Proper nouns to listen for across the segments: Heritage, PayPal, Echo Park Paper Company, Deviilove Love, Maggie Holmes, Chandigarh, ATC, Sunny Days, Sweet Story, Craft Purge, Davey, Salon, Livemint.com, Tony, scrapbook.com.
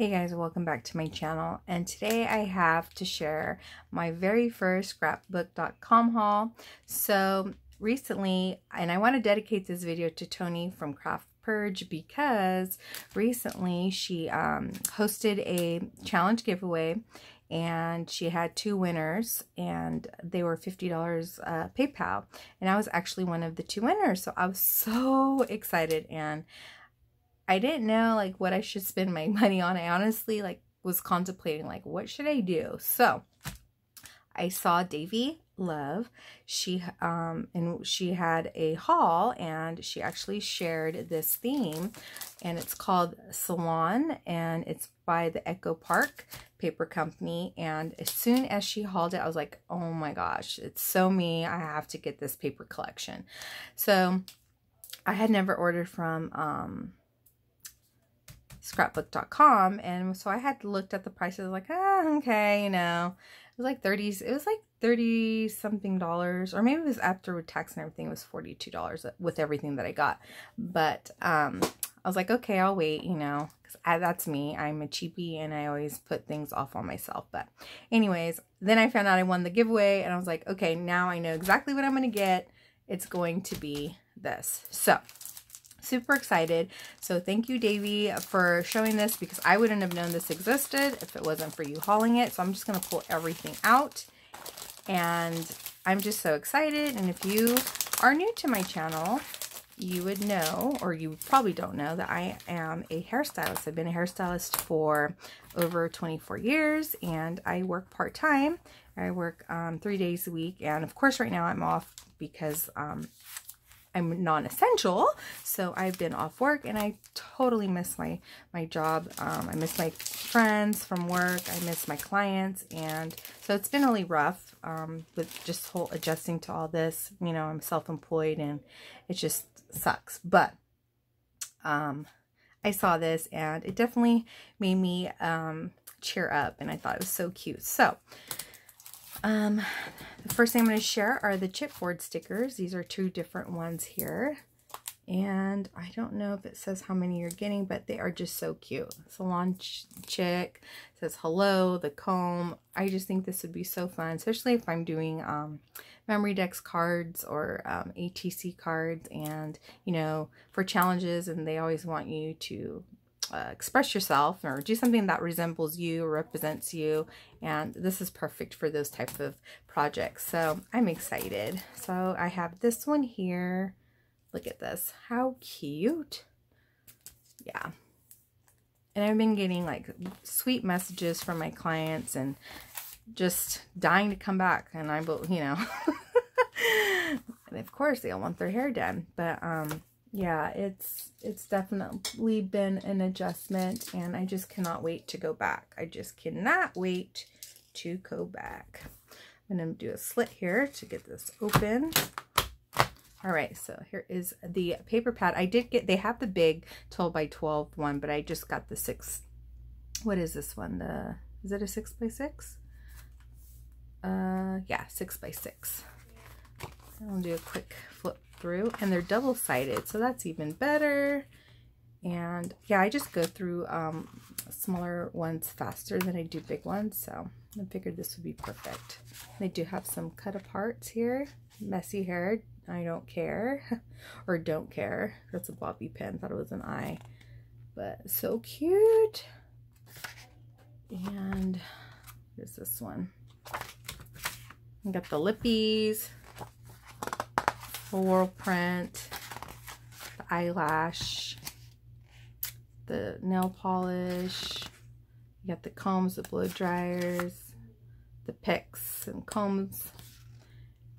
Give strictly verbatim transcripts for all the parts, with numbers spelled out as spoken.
Hey guys, welcome back to my channel, and today I have to share my very first scrapbook dot com haul. So recently, and I want to dedicate this video to Tony from Craft Purge, because recently she um, hosted a challenge giveaway and she had two winners and they were fifty dollars uh, PayPal, and I was actually one of the two winners, so I was so excited and I didn't know like what I should spend my money on. I honestly like was contemplating like what should I do. So I saw Deviilove Love. She um and she had a haul, and she actually shared this theme, and it's called Salon, and it's by the Echo Park Paper Company. And as soon as she hauled it, I was like, oh my gosh, it's so me. I have to get this paper collection. So I had never ordered from um scrapbook dot com, and so I had looked at the prices like, ah, okay, you know, it was like thirties, it was like thirty something dollars, or maybe it was after tax and everything, it was forty-two dollars with everything that I got. But um I was like, okay, I'll wait, you know, because that's me, I'm a cheapie and I always put things off on myself. But anyways, then I found out I won the giveaway, and I was like, okay, now I know exactly what I'm gonna get. It's going to be this. So super excited. So thank you, Davey, for showing this, because I wouldn't have known this existed if it wasn't for you hauling it. So I'm just going to pull everything out, and I'm just so excited. And if you are new to my channel, you would know, or you probably don't know, that I am a hairstylist. I've been a hairstylist for over twenty-four years, and I work part-time. I work um, three days a week, and of course right now I'm off because um, I'm non-essential, so I've been off work, and I totally miss my my job. Um, I miss my friends from work. I miss my clients, and so it's been really rough um, with just whole adjusting to all this. You know, I'm self-employed, and it just sucks. But um, I saw this, and it definitely made me um, cheer up, and I thought it was so cute. So. Um, the first thing I'm going to share are the chipboard stickers. These are two different ones here, and I don't know if it says how many you're getting, but they are just so cute. Salon ch chick says hello, the comb. I just think this would be so fun, especially if I'm doing, um, memory decks cards or, um, A T C cards, and, you know, for challenges, and they always want you to Uh, express yourself or do something that resembles you, represents you, and this is perfect for those type of projects. So I'm excited. So I have this one here. Look at this, how cute. Yeah, and I've been getting like sweet messages from my clients and just dying to come back, and I will, you know, and of course they all want their hair done. But um yeah, it's it's definitely been an adjustment, and I just cannot wait to go back. I just cannot wait to go back. I'm going to do a slit here to get this open. All right, so here is the paper pad. I did get, they have the big twelve by twelve one, but I just got the six. What is this one? The Is it a six by six? Uh, yeah, six by six. I'll do a quick flip through, and they're double-sided, so that's even better. And yeah, I just go through um, smaller ones faster than I do big ones, so I figured this would be perfect. They do have some cut aparts here. Messy hair, I don't care, or don't care. That's a bobby pin, thought it was an eye, but so cute. And here's this one. I got the lippies, floral print, the eyelash, the nail polish. You got the combs, the blow dryers, the picks and combs,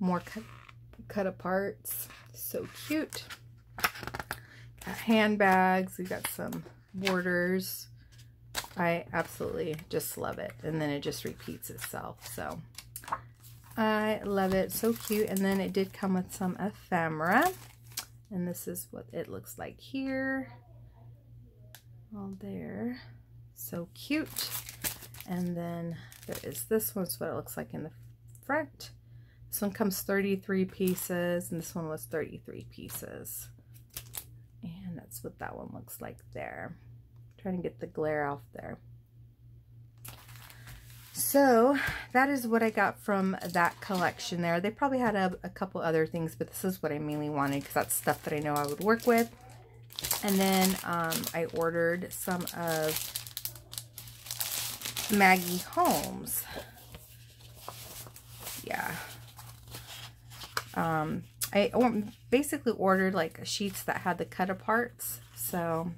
more cut, cut aparts. So cute. Got handbags. We've got some borders. I absolutely just love it. And then it just repeats itself. So I love it, so cute. And then it did come with some ephemera, and this is what it looks like here. All there, so cute. And then there is this one. It's what it looks like in the front. This one comes thirty-three pieces, and this one was thirty-three pieces, and that's what that one looks like there. I'm trying to get the glare off there. So that is what I got from that collection there. They probably had a, a couple other things, but this is what I mainly wanted because that's stuff that I know I would work with. And then um, I ordered some of Maggie Holmes. Yeah. Um, I basically ordered like sheets that had the cut aparts. So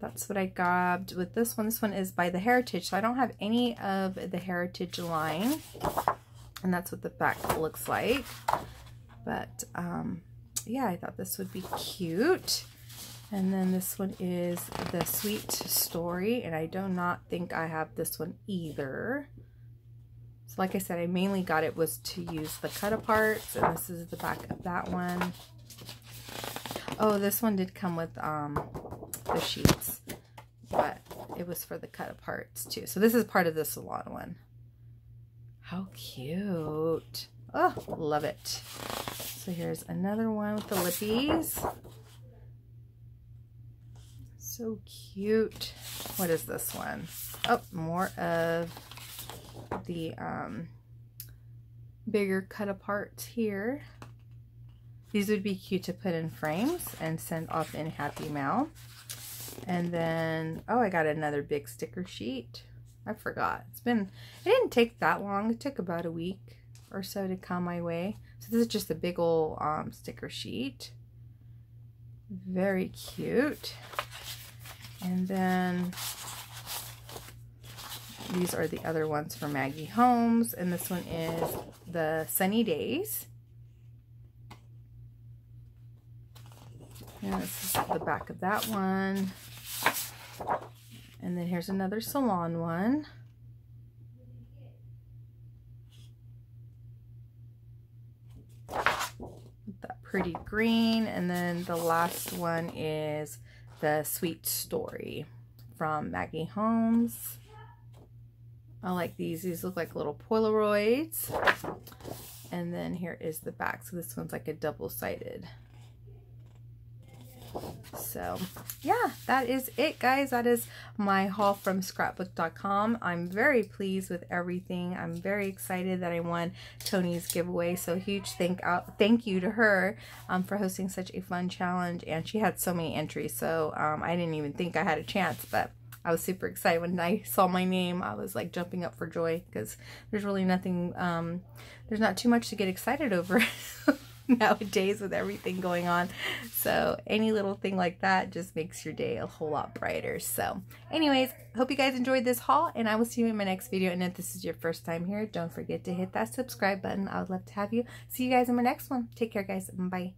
that's what I grabbed with this one. This one is by the Heritage, so I don't have any of the Heritage line. And that's what the back looks like. But um, yeah, I thought this would be cute. And then this one is the Sweet Story, and I do not think I have this one either. So like I said, I mainly got it was to use the cut aparts, and this is the back of that one. Oh, this one did come with um, the sheets, but it was for the cut aparts too. So this is part of the Salon one. How cute. Oh, love it. So here's another one with the lippies. So cute. What is this one? Oh, more of the um, bigger cut aparts here. These would be cute to put in frames and send off in Happy Mail. And then, oh, I got another big sticker sheet. I forgot. It's been, it didn't take that long. It took about a week or so to come my way. So this is just a big old um, sticker sheet. Very cute. And then these are the other ones for Maggie Holmes. And this one is the Sunny Days. And this is the back of that one. And then here's another Salon one. With that pretty green. And then the last one is the Sweet Story from Maggie Holmes. I like these. These look like little Polaroids. And then here is the back. So this one's like a double-sided. So yeah, that is it, guys. That is my haul from scrapbook dot com. I'm very pleased with everything. I'm very excited that I won Tony's giveaway, so huge thank out thank you to her um, for hosting such a fun challenge. And she had so many entries, so um, I didn't even think I had a chance, but I was super excited when I saw my name. I was like jumping up for joy because there's really nothing um, there's not too much to get excited over nowadays with everything going on. So any little thing like that just makes your day a whole lot brighter. So anyways, hope you guys enjoyed this haul, and I will see you in my next video. And if this is your first time here, don't forget to hit that subscribe button. I would love to have you. See you guys in my next one. Take care, guys. Bye.